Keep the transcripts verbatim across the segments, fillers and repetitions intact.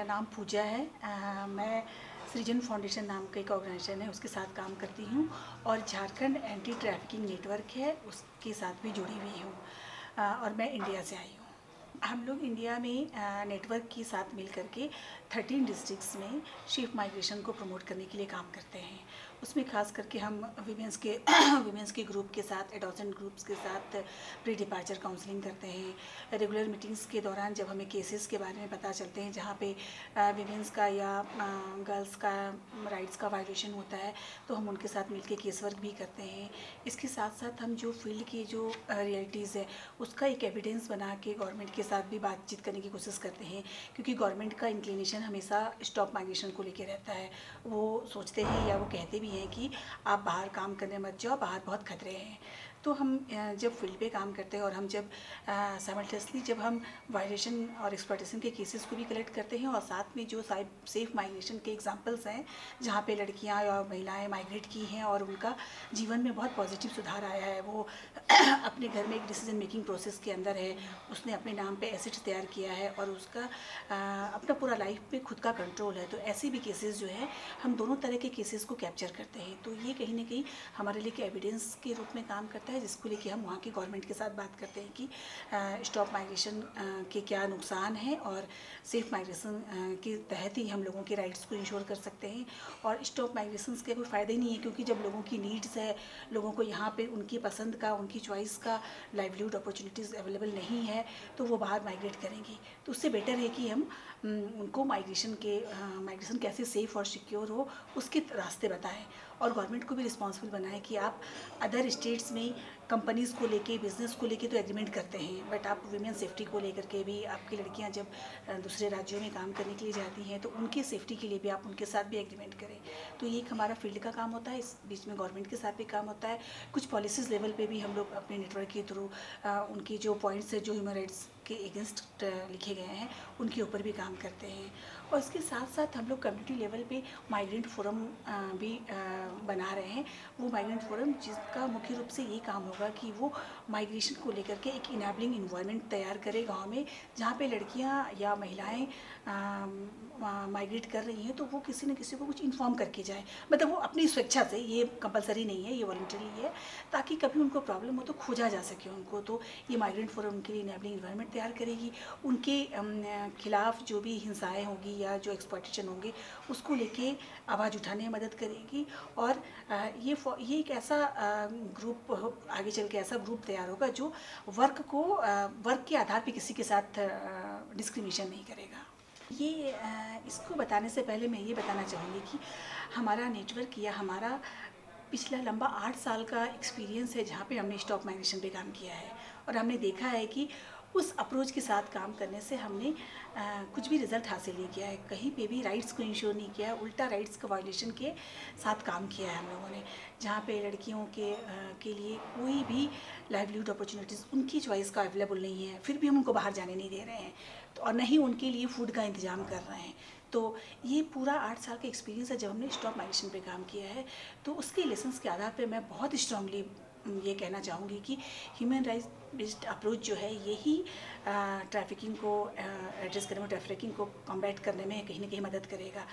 मेरा नाम पूजा है। आ, मैं सृजन फाउंडेशन नाम का एक ऑर्गेनाइजेशन है, उसके साथ काम करती हूँ और झारखंड एंटी ट्रैफिकिंग नेटवर्क है, उसके साथ भी जुड़ी हुई हूँ और मैं इंडिया से आई हूँ। हम लोग इंडिया में आ, नेटवर्क के साथ मिल करके थर्टीन डिस्ट्रिक्ट्स में शिफ्ट माइग्रेशन को प्रमोट करने के लिए काम करते हैं। उसमें खास करके हम वीमेंस के वीमेंस के ग्रुप के साथ, एडोसेंट ग्रुप्स के साथ प्री डिपार्चर काउंसलिंग करते हैं। रेगुलर मीटिंग्स के दौरान जब हमें केसेस के बारे में पता चलते हैं जहाँ पे वीमेंस का या गर्ल्स का राइट्स का वायलेशन होता है, तो हम उनके साथ मिलकर केस वर्क भी करते हैं। इसके साथ साथ हम जो फील्ड की जो रियलिटीज़ है उसका एक एविडेंस बना के गवर्नमेंट के साथ भी बातचीत करने की कोशिश करते हैं, क्योंकि गवर्नमेंट का इंक्लिनेशन हमेशा स्टॉप माइग्रेशन को लेकर रहता है। वो सोचते हैं या वो कहते भी है कि आप बाहर काम करने मत जाओ, बाहर बहुत खतरे हैं। तो हम जब फील्ड पे काम करते हैं और हम जब साइमल्टेनियसली जब हम वायलेशन और एक्सप्लॉयटेशन के केसेस को भी कलेक्ट करते हैं और साथ में जो सेफ माइग्रेशन के एग्जांपल्स हैं जहाँ पे लड़कियाँ या महिलाएं माइग्रेट की हैं और उनका जीवन में बहुत पॉजिटिव सुधार आया है, वो अपने घर में एक डिसीजन मेकिंग प्रोसेस के अंदर है, उसने अपने नाम पर एसेट्स तैयार किया है और उसका अपना पूरा लाइफ पर खुद का कंट्रोल है। तो ऐसे भी केसेस जो है, हम दोनों तरह के केसेस को कैप्चर करते हैं। तो ये कहीं ना कहीं हमारे लिए एविडेंस के रूप में काम करता है, जिसको लेके हम वहाँ की गवर्नमेंट के साथ बात करते हैं कि स्टॉप माइग्रेशन के क्या नुकसान हैं और सेफ माइग्रेशन के तहत ही हम लोगों के राइट्स को इंश्योर कर सकते हैं। और स्टॉप माइग्रेशन के कोई फ़ायदा ही नहीं है, क्योंकि जब लोगों की नीड्स है, लोगों को यहाँ पे उनकी पसंद का, उनकी चॉइस का लाइवलीहुड अपॉर्चुनिटीज़ अवेलेबल नहीं है, तो वो बाहर माइग्रेट करेंगी। तो उससे बेटर है कि हम उनको माइग्रेशन के माइग्रेशन कैसे सेफ़ और सिक्योर हो उसके रास्ते बताएँ और गवर्नमेंट को भी रिस्पॉन्सिबल बनाएं कि आप अदर स्टेट्स में कंपनीज़ को लेके, बिज़नेस को लेके तो एग्रीमेंट करते हैं, बट आप वीमेन सेफ्टी को लेकर के भी, आपकी लड़कियां जब दूसरे राज्यों में काम करने के लिए जाती हैं तो उनकी सेफ्टी के लिए भी आप उनके साथ भी एग्रीमेंट करें। तो ये एक हमारा फील्ड का काम होता है, इस बीच में गवर्नमेंट के साथ भी काम होता है। कुछ पॉलिसीज़ लेवल पर भी हम लोग अपने नेटवर्क के थ्रू उनकी जो पॉइंट्स हैं जो ह्यूमन राइट्स के एगेंस्ट लिखे गए हैं उनके ऊपर भी काम करते हैं। और इसके साथ साथ हम लोग कम्युनिटी लेवल पे माइग्रेंट फोरम भी बना रहे हैं। वो माइग्रेंट फोरम जिसका मुख्य रूप से ये काम होगा कि वो माइग्रेशन को लेकर के एक इनेबलिंग इन्वायरमेंट तैयार करे गांव में, जहाँ पे लड़कियाँ या महिलाएं माइग्रेट कर रही हैं तो वो किसी न किसी को कुछ इन्फॉर्म करके जाए, मतलब वो अपनी स्वेच्छा से, ये कंपलसरी नहीं है, ये वॉलंटरी है, ताकि कभी उनको प्रॉब्लम हो तो खोजा जा सके उनको। तो ये माइग्रेंट फोरम उनके लिए इनेबलिंग इन्वायरमेंट तैयार करेगी। उनके खिलाफ जो भी हिंसाएँ होगी या जो एक्सप्लॉयटेशन होंगे उसको लेके आवाज़ उठाने में मदद करेगी। और ये ये एक ऐसा ग्रुप आगे चल के ऐसा ग्रुप तैयार होगा जो वर्क को वर्क के आधार पे किसी के साथ डिस्क्रिमिनेशन नहीं करेगा। ये इसको बताने से पहले मैं ये बताना चाहूँगी कि हमारा नेटवर्क या हमारा पिछला लंबा आठ साल का एक्सपीरियंस है, जहाँ पे हमने स्टॉप माइग्रेशन पे काम किया है और हमने देखा है कि उस अप्रोच के साथ काम करने से हमने आ, कुछ भी रिजल्ट हासिल नहीं किया है, कहीं पे भी राइट्स को इंश्योर नहीं किया, उल्टा राइट्स का वायलेशन के साथ काम किया है हम लोगों ने, जहाँ पे लड़कियों के आ, के लिए कोई भी लाइवलीहुड अपॉर्चुनिटीज़ उनकी चॉइस का अवेलेबल नहीं है, फिर भी हम उनको बाहर जाने नहीं दे रहे हैं तो, और न ही उनके लिए फूड का इंतज़ाम कर रहे हैं। तो ये पूरा आठ साल का एक्सपीरियंस है जब हमने स्टॉप माइग्रेशन पर काम किया है। तो उसके लेसन्स के आधार पर मैं बहुत स्ट्रांगली ये कहना चाहूँगी कि ह्यूमन राइट्स बेस्ड अप्रोच जो है यही ट्रैफिकिंग को एड्रेस करने में, ट्रैफिकिंग को कॉम्बैट करने में कहीं ना कहीं मदद करेगा।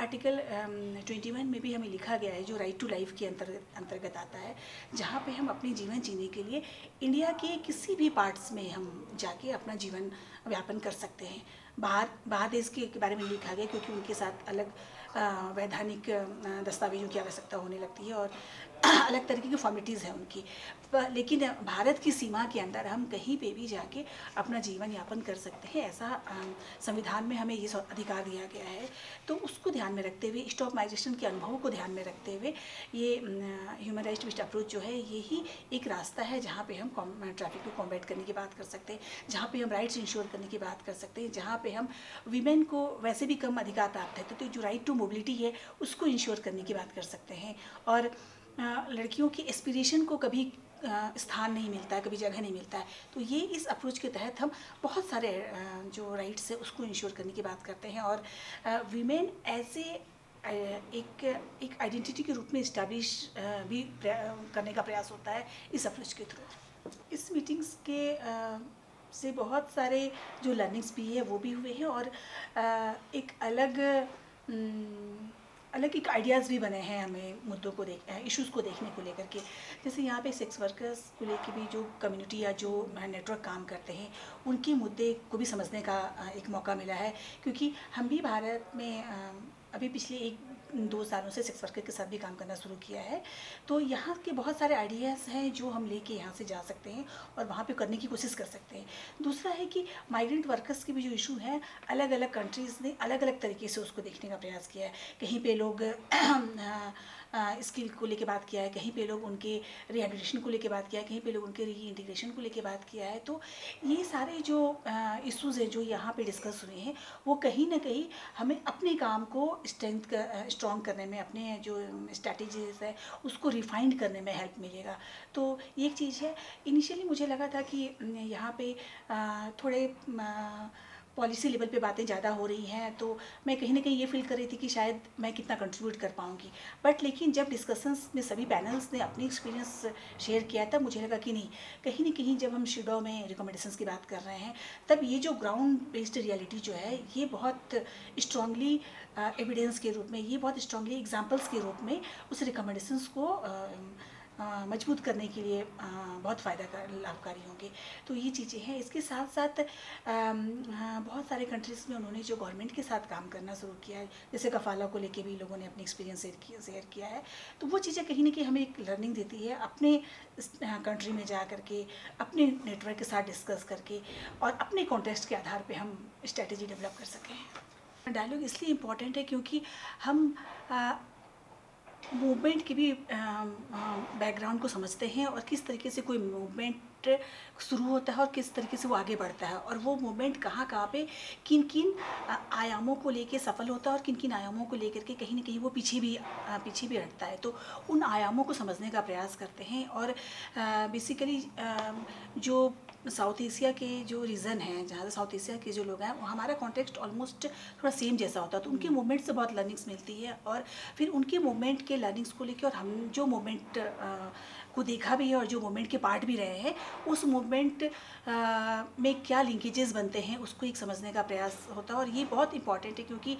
आर्टिकल इक्कीस में भी हमें लिखा गया है जो राइट टू लाइफ के अंतर्गत आता है, जहाँ पे हम अपने जीवन जीने के लिए इंडिया के किसी भी पार्ट्स में हम जाके अपना जीवन व्यापन कर सकते हैं। बाहर बाहर देश के बारे में लिखा गया क्योंकि उनके साथ अलग वैधानिक दस्तावेजों की आवश्यकता होने लगती है और अलग तरीके की फॉर्मेलिटीज़ हैं उनकी, लेकिन भारत की सीमा के अंदर हम कहीं पे भी जाके अपना जीवन यापन कर सकते हैं, ऐसा संविधान में हमें ये अधिकार दिया गया है। तो उसको ध्यान में रखते हुए, स्टॉप माइग्रेशन के अनुभवों को ध्यान में रखते हुए, ये ह्यूमन राइट्स बेस्ड अप्रोच जो है यही एक रास्ता है जहाँ पे हम ट्रैफिक को कॉम्बैट करने की बात कर सकते हैं, जहाँ पे हम राइट्स इंश्योर करने की बात कर सकते हैं, जहाँ पे हम वीमेन को वैसे भी कम अधिकार प्राप्त है तो जो राइट टू मोबिलिटी है उसको इंश्योर करने की बात कर सकते हैं, और लड़कियों की एस्पिरेशन को कभी स्थान नहीं मिलता है, कभी जगह नहीं मिलता है। तो ये इस अप्रोच के तहत हम बहुत सारे जो राइट्स है उसको इंश्योर करने की बात करते हैं और वीमेन ऐसे एक एक आइडेंटिटी के रूप में इस्टेब्लिश भी करने का प्रयास होता है इस अप्रोच के थ्रू। इस मीटिंग्स के से बहुत सारे जो लर्निंग्स भी है वो भी हुए हैं और एक अलग अलग एक आइडियाज़ भी बने हैं हमें मुद्दों को देख इश्यूज़ को देखने को लेकर के। जैसे यहाँ पे सेक्स वर्कर्स को लेकर भी जो कम्युनिटी या जो नेटवर्क काम करते हैं उनके मुद्दे को भी समझने का एक मौका मिला है, क्योंकि हम भी भारत में अभी पिछले एक दो सालों से सेक्स वर्कर के साथ भी काम करना शुरू किया है। तो यहाँ के बहुत सारे आइडियाज़ हैं जो हम लेके यहाँ से जा सकते हैं और वहाँ पे करने की कोशिश कर सकते हैं। दूसरा है कि माइग्रेंट वर्कर्स के भी जो इशू हैं, अलग अलग कंट्रीज़ ने अलग अलग तरीके से उसको देखने का प्रयास किया है। कहीं पे लोग स्किल को लेके बात किया है, कहीं पे लोग उनके रिहेबिलिटेशन को लेके बात किया है, कहीं पे लोग उनके री इंटीग्रेशन को लेके बात किया है। तो ये सारे जो इशूज़ हैं जो यहाँ पे डिस्कस हुए हैं वो कहीं ना कहीं हमें अपने काम को स्ट्रेंथ स्ट्रॉन्ग करने में, अपने जो स्ट्रैटेजीज है उसको रिफाइंड करने में हेल्प मिलेगा। तो ये एक चीज़ है। इनिशियली मुझे लगा था कि यहाँ पे थोड़े पॉलिसी लेवल पे बातें ज़्यादा हो रही हैं, तो मैं कहीं ना कहीं ये फील कर रही थी कि शायद मैं कितना कंट्रीब्यूट कर पाऊँगी। बट लेकिन जब डिस्कशंस में सभी पैनल्स ने अपनी एक्सपीरियंस शेयर किया तब मुझे लगा कि नहीं, कहीं ना कहीं जब हम शिडो में रिकमेंडेशंस की बात कर रहे हैं तब ये जो ग्राउंड बेस्ड रियलिटी जो है ये बहुत स्ट्रांगली एविडेंस के रूप में, ये बहुत स्ट्रांगली एग्जाम्पल्स के रूप में उस रिकमेंडेशंस को मजबूत करने के लिए बहुत फ़ायदा कर लाभकारी होंगे। तो ये चीज़ें हैं। इसके साथ साथ बहुत सारे कंट्रीज़ में उन्होंने जो गवर्नमेंट के साथ काम करना शुरू किया है, जैसे कफाला को लेके भी लोगों ने अपने एक्सपीरियंस शेयर किया है। तो वो चीज़ें कहीं ना कहीं हमें एक लर्निंग देती है, अपने कंट्री में जा करके अपने नेटवर्क के साथ डिस्कस करके और अपने कॉन्टेक्स्ट के आधार पर हम स्ट्रैटेजी डेवलप कर सकें। डायलॉग इसलिए इम्पॉर्टेंट है क्योंकि हम आ, मूवमेंट के भी बैकग्राउंड को समझते हैं और किस तरीके से कोई मूवमेंट शुरू होता है और किस तरीके से वो आगे बढ़ता है और वो मूवमेंट कहाँ कहाँ पे किन किन आयामों को लेके सफल होता है और किन किन आयामों को लेकर के कहीं ना कहीं वो पीछे भी पीछे भी हटता है। तो उन आयामों को समझने का प्रयास करते हैं। और बेसिकली जो साउथ एशिया के जो रीज़न हैं, जहाँ से साउथ एशिया के जो लोग हैं, हमारा कॉन्टेक्स्ट ऑलमोस्ट थोड़ा सेम जैसा होता है, तो उनके मूवमेंट से बहुत लर्निंग्स मिलती है और फिर उनके मूवमेंट के लर्निंग्स को लेकर और हम जो मूवमेंट को देखा भी है और जो मूवमेंट के पार्ट भी रहे हैं उस मूवमेंट में क्या लिंकेजेस बनते हैं उसको एक समझने का प्रयास होता है। और ये बहुत इंपॉर्टेंट है क्योंकि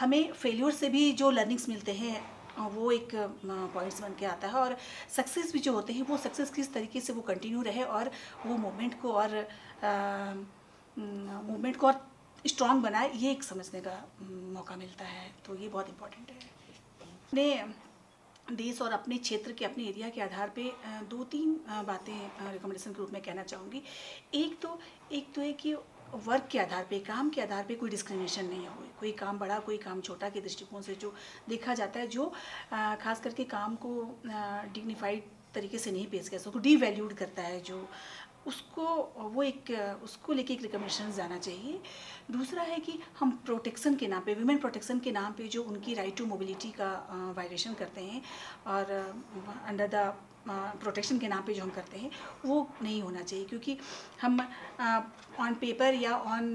हमें फेल्योर से भी जो लर्निंग्स मिलते हैं वो एक पॉइंट्स बन के आता है और सक्सेस भी जो होते हैं वो सक्सेस किस तरीके से वो कंटिन्यू रहे और वो मूवमेंट को और मूवमेंट को और स्ट्रॉन्ग बनाए, ये एक समझने का मौका मिलता है। तो ये बहुत इम्पोर्टेंट है। अपने देश और अपने क्षेत्र के, अपने एरिया के आधार पे दो तीन बातें रिकमेंडेशन के रूप में कहना चाहूँगी। एक तो एक तो है कि वर्क के आधार पे, काम के आधार पे कोई डिस्क्रिमिनेशन नहीं हो, कोई काम बड़ा कोई काम छोटा के दृष्टिकोण से जो देखा जाता है, जो खास करके काम को डिग्निफाइड तरीके से नहीं पेश किया, उसको डीवैल्यूड करता है, जो उसको वो एक उसको लेके एक रिकमेंडेशन जाना चाहिए। दूसरा है कि हम प्रोटेक्शन के नाम पे, वुमेन प्रोटेक्शन के नाम पे जो उनकी राइट टू मोबिलिटी का वायलेशन करते हैं और अंडर द प्रोटेक्शन के नाम पे जो हम करते हैं वो नहीं होना चाहिए, क्योंकि हम ऑन पेपर या ऑन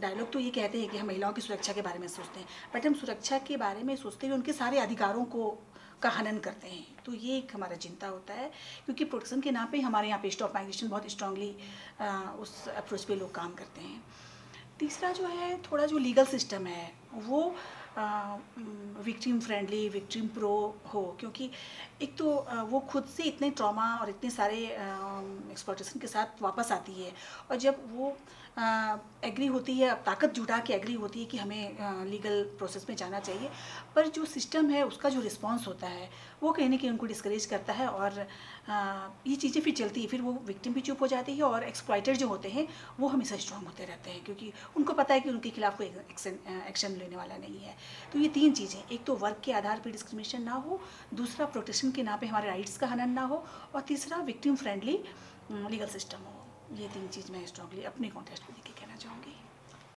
डायलॉग तो ये कहते हैं कि हम महिलाओं की सुरक्षा के बारे में सोचते हैं, बट हम सुरक्षा के बारे में सोचते हुए उनके सारे अधिकारों को का हनन करते हैं। तो ये एक हमारा चिंता होता है क्योंकि प्रोटेक्शन के नाम पे हमारे यहाँ पे स्टॉप माइग्रेशन बहुत स्ट्रांगली उस अप्रोच पे लोग काम करते हैं। तीसरा जो है, थोड़ा जो लीगल सिस्टम है वो विक्टिम फ्रेंडली, विक्टिम प्रो हो, क्योंकि एक तो वो खुद से इतने ट्रॉमा और इतने सारे एक्सप्लॉयटेशन के साथ वापस आती है और जब वो एग्री होती है, अब ताकत जुटा के एग्री होती है कि हमें लीगल प्रोसेस में जाना चाहिए, पर जो सिस्टम है उसका जो रिस्पॉन्स होता है वो कहने के उनको डिस्करेज करता है और आ, ये चीज़ें फिर चलती है, फिर वो विक्टिम भी चुप हो जाती है और एक्सप्लॉयटर जो होते हैं वो हमेशा स्ट्रांग होते रहते हैं क्योंकि उनको पता है कि उनके खिलाफ कोई एक्शन एक्शन लेने वाला नहीं है। तो ये तीन चीज़ें, एक तो वर्क के आधार पर डिस्क्रिमिनेशन ना हो, दूसरा प्रोटेक्शन के नाम पे हमारे राइट्स का हनन ना हो और तीसरा विक्टिम फ्रेंडली लीगल सिस्टम हो। ये तीन चीज़ मैं स्ट्रांगली अपने कॉन्टेक्स्ट को लेकर कहना चाहूँगी।